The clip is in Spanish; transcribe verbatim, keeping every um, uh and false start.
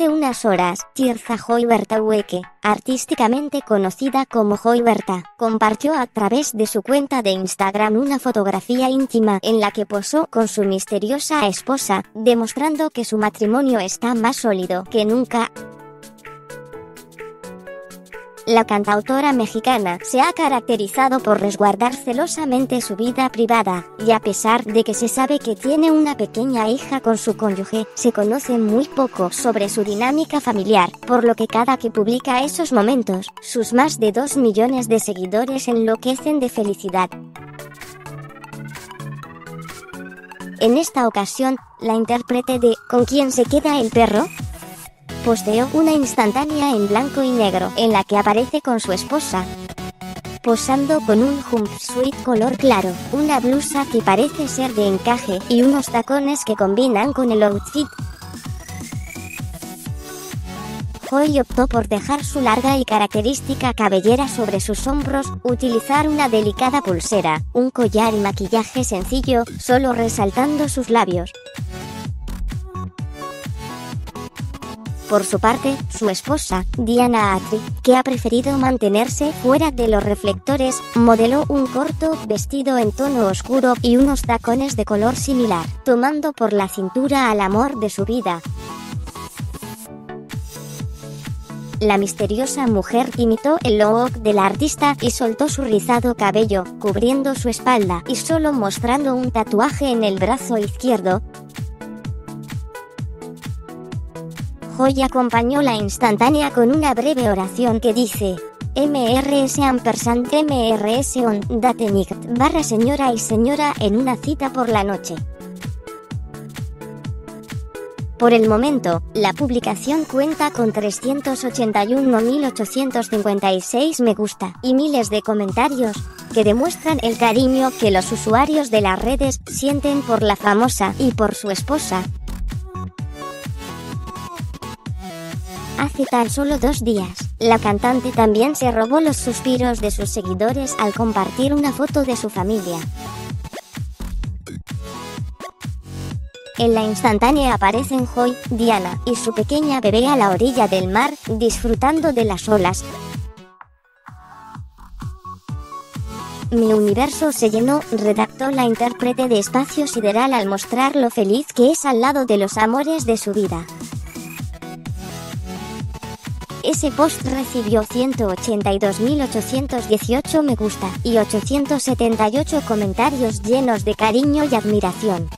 Hace unas horas, Tirzah Joy Huerta Uecke, artísticamente conocida como Joy Huerta, compartió a través de su cuenta de Instagram una fotografía íntima en la que posó con su misteriosa esposa, demostrando que su matrimonio está más sólido que nunca. La cantautora mexicana se ha caracterizado por resguardar celosamente su vida privada, y a pesar de que se sabe que tiene una pequeña hija con su cónyuge, se conoce muy poco sobre su dinámica familiar, por lo que cada que publica esos momentos, sus más de dos millones de seguidores enloquecen de felicidad. En esta ocasión, la intérprete de ¿Con quién se queda el perro? Posteó una instantánea en blanco y negro en la que aparece con su esposa, posando con un jumpsuit color claro, una blusa que parece ser de encaje y unos tacones que combinan con el outfit. Joy optó por dejar su larga y característica cabellera sobre sus hombros, utilizar una delicada pulsera, un collar y maquillaje sencillo, solo resaltando sus labios. Por su parte, su esposa, Diana Atri, que ha preferido mantenerse fuera de los reflectores, modeló un corto vestido en tono oscuro y unos tacones de color similar, tomando por la cintura al amor de su vida. La misteriosa mujer imitó el look del artista y soltó su rizado cabello, cubriendo su espalda y solo mostrando un tatuaje en el brazo izquierdo. Joy acompañó la instantánea con una breve oración que dice: M R S ampersand M R S on datenict barra señora y señora en una cita por la noche. Por el momento, la publicación cuenta con trescientos ochenta y un mil ochocientos cincuenta y seis me gusta y miles de comentarios, que demuestran el cariño que los usuarios de las redes sienten por la famosa y por su esposa. Hace tan solo dos días, la cantante también se robó los suspiros de sus seguidores al compartir una foto de su familia. En la instantánea aparecen Joy, Diana y su pequeña bebé a la orilla del mar, disfrutando de las olas. Mi universo se llenó, redactó la intérprete de Espacio Sideral al mostrar lo feliz que es al lado de los amores de su vida. Ese post recibió ciento ochenta y dos mil ochocientos dieciocho me gusta y ochocientos setenta y ocho comentarios llenos de cariño y admiración.